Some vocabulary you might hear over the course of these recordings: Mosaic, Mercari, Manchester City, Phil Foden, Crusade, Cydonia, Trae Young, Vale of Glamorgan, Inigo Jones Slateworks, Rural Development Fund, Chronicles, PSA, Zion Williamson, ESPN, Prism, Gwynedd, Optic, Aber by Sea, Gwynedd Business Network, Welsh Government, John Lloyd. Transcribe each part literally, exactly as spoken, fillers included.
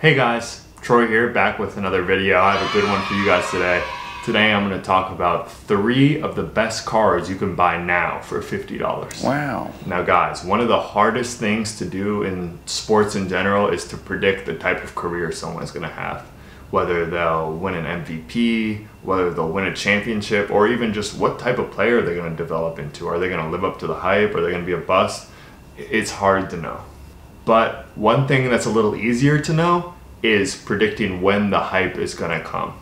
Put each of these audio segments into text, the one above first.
Hey guys, Troy here, back with another video. I have a good one for you guys today. Today I'm going to talk about three of the best cards you can buy now for fifty dollars. Wow. Now guys, one of the hardest things to do in sports in general is to predict the type of career someone's going to have. Whether they'll win an M V P, whether they'll win a championship, or even just what type of player they're going to develop into. Are they going to live up to the hype? Are they going to be a bust? It's hard to know. But one thing that's a little easier to know is predicting when the hype is going to come.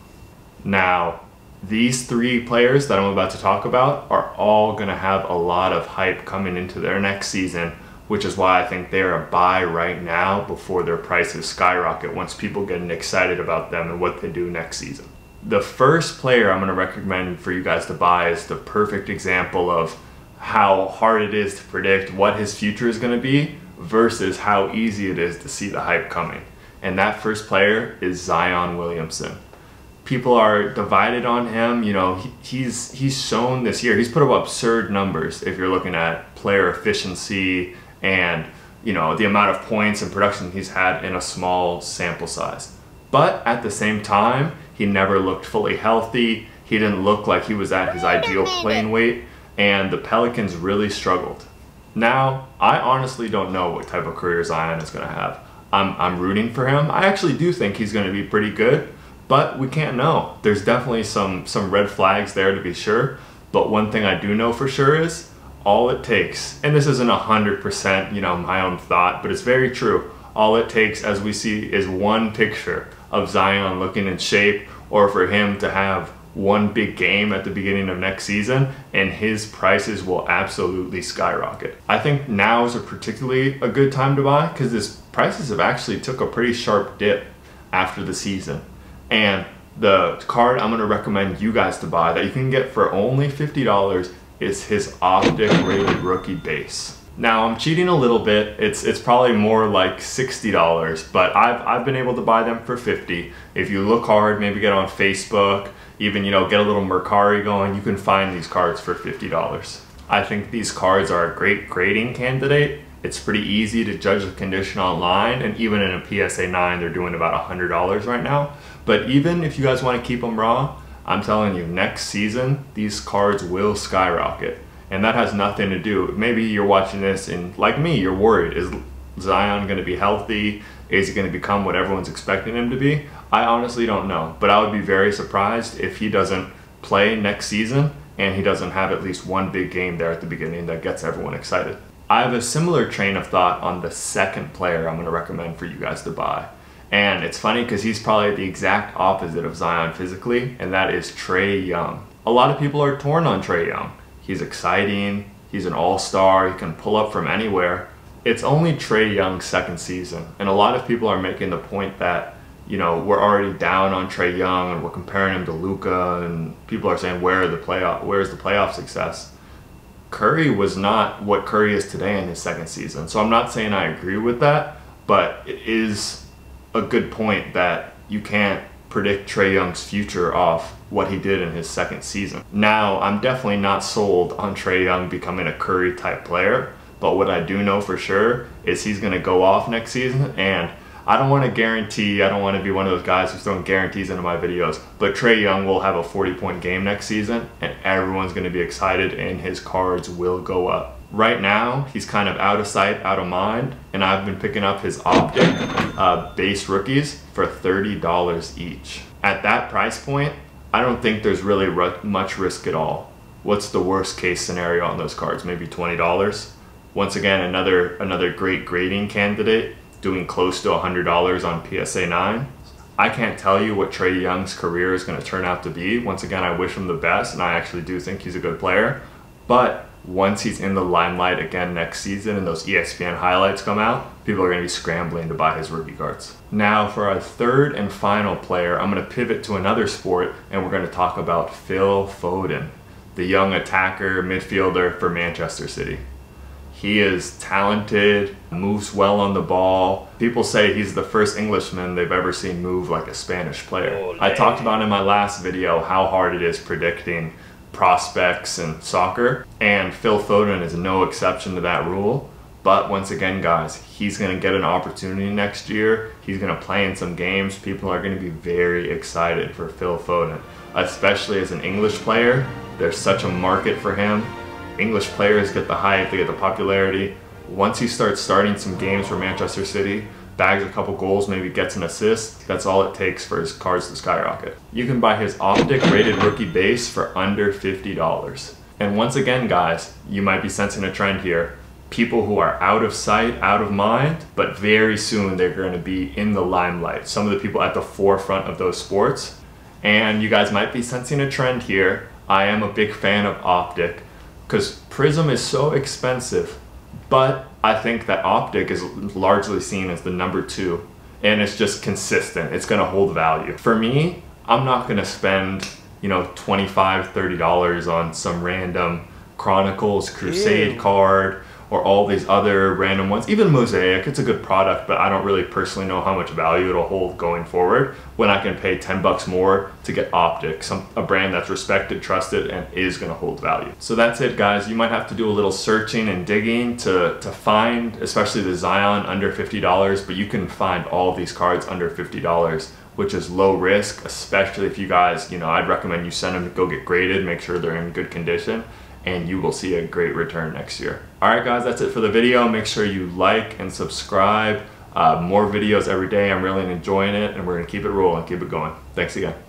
Now, these three players that I'm about to talk about are all going to have a lot of hype coming into their next season, which is why I think they're a buy right now before their prices skyrocket once people get excited about them and what they do next season. The first player I'm going to recommend for you guys to buy is the perfect example of how hard it is to predict what his future is going to be versus how easy it is to see the hype coming. And that first player is Zion Williamson. People are divided on him. You know, he, he's he's shown this year, he's put up absurd numbers if you're looking at player efficiency and, you know, the amount of points and production he's had in a small sample size. But at the same time, he never looked fully healthy. He didn't look like he was at his ideal playing weight, and the Pelicans really struggled. Now, I honestly don't know what type of career Zion is going to have. I'm, I'm rooting for him. I actually do think he's going to be pretty good, but we can't know. There's definitely some, some red flags there to be sure, but one thing I do know for sure is all it takes, and this isn't one hundred percent, you know, my own thought, but it's very true. All it takes, as we see, is one picture of Zion looking in shape, or for him to have one big game at the beginning of next season, and his prices will absolutely skyrocket. I think now is a particularly a good time to buy because his prices have actually took a pretty sharp dip after the season. And the card I'm going to recommend you guys to buy that you can get for only fifty dollars is his Optic rated rookie base. Now, I'm cheating a little bit. It's it's probably more like sixty dollars, but I've, I've been able to buy them for fifty. If you look hard, maybe get on Facebook, even, you know, get a little Mercari going, you can find these cards for fifty dollars. I think these cards are a great grading candidate. It's pretty easy to judge the condition online, and even in a P S A nine, they're doing about one hundred dollars right now. But even if you guys want to keep them raw, I'm telling you, next season, these cards will skyrocket. And that has nothing to do, maybe you're watching this and like me, you're worried, is Zion going to be healthy? Is he going to become what everyone's expecting him to be? I honestly don't know, but I would be very surprised if he doesn't play next season and he doesn't have at least one big game there at the beginning that gets everyone excited. I have a similar train of thought on the second player I'm going to recommend for you guys to buy. And it's funny because he's probably the exact opposite of Zion physically, and that is Trae Young. A lot of people are torn on Trae Young. He's exciting, he's an all-star, he can pull up from anywhere. It's only Trae Young's second season, and a lot of people are making the point that, you know, we're already down on Trae Young and we're comparing him to Luka, and people are saying, where are the playoff, where's the playoff success? Curry was not what Curry is today in his second season, so I'm not saying I agree with that, but it is a good point that you can't predict Trae Young's future off what he did in his second season. Now, I'm definitely not sold on Trae Young becoming a Curry-type player, but what I do know for sure is he's going to go off next season, and I don't want to guarantee, I don't want to be one of those guys who's throwing guarantees into my videos, but Trae Young will have a forty point game next season, and everyone's going to be excited, and his cards will go up. Right now, he's kind of out of sight, out of mind, and I've been picking up his Optic uh, base rookies for thirty dollars each. At that price point, I don't think there's really much risk at all. What's the worst case scenario on those cards? Maybe twenty dollars? Once again, another another great grading candidate doing close to one hundred dollars on P S A nine. I can't tell you what Trae Young's career is going to turn out to be. Once again, I wish him the best, and I actually do think he's a good player, but once he's in the limelight again next season and those E S P N highlights come out, people are going to be scrambling to buy his rookie cards. Now for our third and final player, I'm going to pivot to another sport, and we're going to talk about Phil Foden, the young attacker, midfielder for Manchester City. He is talented, moves well on the ball. People say he's the first Englishman they've ever seen move like a Spanish player. Olé. I talked about in my last video how hard it is predicting prospects in soccer, and Phil Foden is no exception to that rule. But once again, guys, he's going to get an opportunity next year. He's going to play in some games. People are going to be very excited for Phil Foden, especially as an English player. There's such a market for him. English players get the hype, they get the popularity. Once he starts starting some games for Manchester City, bags a couple goals, maybe gets an assist, that's all it takes for his cards to skyrocket. You can buy his Optic rated rookie base for under fifty dollars. And once again, guys, you might be sensing a trend here. People who are out of sight, out of mind, but very soon they're going to be in the limelight. Some of the people at the forefront of those sports. And you guys might be sensing a trend here. I am a big fan of Optic because Prism is so expensive, but I think that Optic is largely seen as the number two, and it's just consistent. It's going to hold value. For me, I'm not going to spend, you know, twenty-five, thirty dollars on some random Chronicles, Crusade Ew. card, or all these other random ones. Even Mosaic, it's a good product, but I don't really personally know how much value it'll hold going forward when I can pay ten bucks more to get Optic, some, a brand that's respected, trusted, and is gonna hold value. So that's it, guys. You might have to do a little searching and digging to, to find, especially the Zion under fifty dollars, but you can find all these cards under fifty dollars, which is low risk, especially if you guys, you know, I'd recommend you send them to go get graded, make sure they're in good condition, and you will see a great return next year. All right, guys, that's it for the video. Make sure you like and subscribe. Uh, more videos every day. I'm really enjoying it, and we're gonna keep it rolling, keep it going. Thanks again.